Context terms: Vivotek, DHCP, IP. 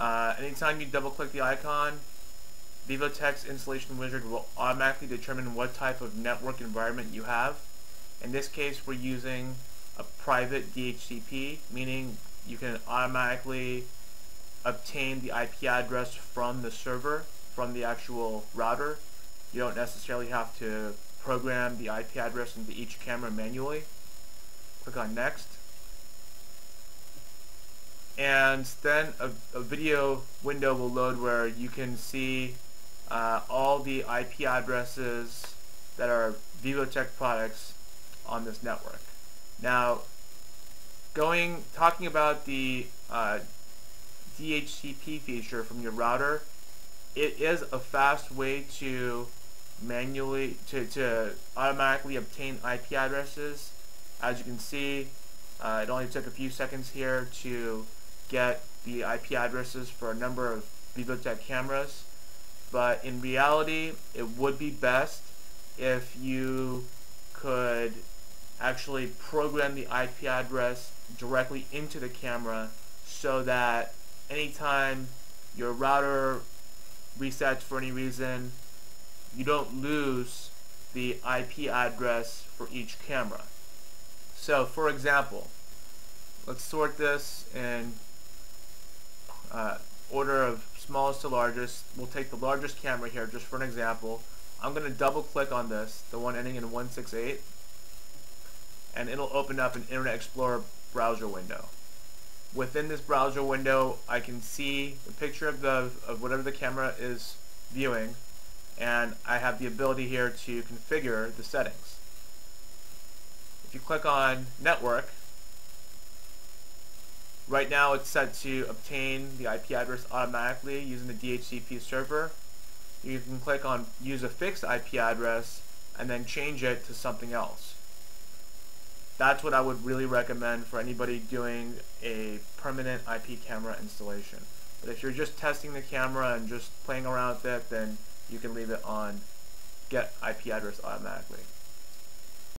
Anytime you double click the icon, Vivotek's installation wizard will automatically determine what type of network environment you have. In this case, we're using a private DHCP, meaning you can automatically obtain the IP address from the server, from the actual router. You don't necessarily have to program the IP address into each camera manually. Click on Next. And then a video window will load where you can see all the IP addresses that are Vivotek products on this network. Now, talking about the DHCP feature from your router, it is a fast way to automatically obtain IP addresses. As you can see, it only took a few seconds here to get the IP addresses for a number of Vivotek cameras, but in reality, it would be best if you could actually program the IP address directly into the camera, so that anytime your router resets for any reason, you don't lose the IP address for each camera. So for example, let's sort this in order of smallest to largest. We'll take the largest camera here just for an example. I'm going to double click on this, the one ending in 168, and it'll open up an Internet Explorer browser window. Within this browser window, I can see the picture of whatever the camera is viewing, and I have the ability here to configure the settings. If you click on Network, right now it's set to obtain the IP address automatically using the DHCP server. You can click on Use a Fixed IP Address and then change it to something else. That's what I would really recommend for anybody doing a permanent IP camera installation. But if you're just testing the camera and just playing around with it, then you can leave it on Get IP Address Automatically.